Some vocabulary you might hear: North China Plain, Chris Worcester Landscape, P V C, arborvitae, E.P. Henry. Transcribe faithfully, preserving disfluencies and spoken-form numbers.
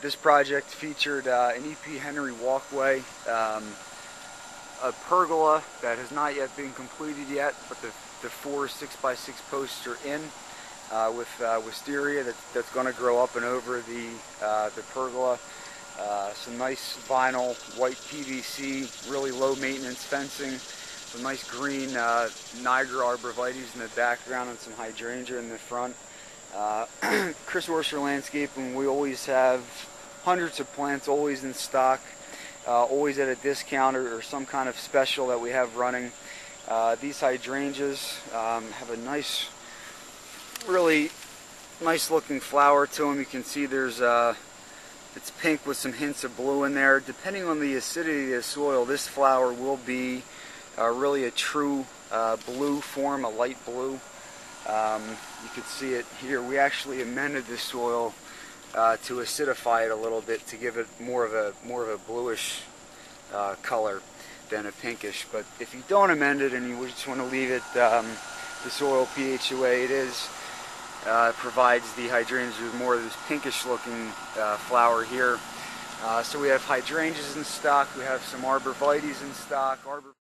This project featured uh, an E P Henry walkway, um, a pergola that has not yet been completed yet, but the, the four six by six posts are in uh, with uh, wisteria that, that's going to grow up and over the, uh, the pergola. Uh, some nice vinyl, white P V C, really low maintenance fencing, some nice green uh, Niagara arborvitaes in the background and some hydrangea in the front. Uh, Chris Worcester Landscape, and we always have hundreds of plants always in stock, uh, always at a discount or, or some kind of special that we have running. Uh, these hydrangeas um, have a nice, really nice looking flower to them. You can see there's uh, it's pink with some hints of blue in there. Depending on the acidity of the soil, this flower will be uh, really a true uh, blue form, a light blue. Um, you can see it here. We actually amended the soil uh, to acidify it a little bit to give it more of a more of a bluish uh, color than a pinkish. But if you don't amend it and you just want to leave it um, the soil pH the way it is, uh, provides the hydrangeas with more of this pinkish-looking uh, flower here. Uh, so we have hydrangeas in stock. We have some arborvitaes in stock. Arbor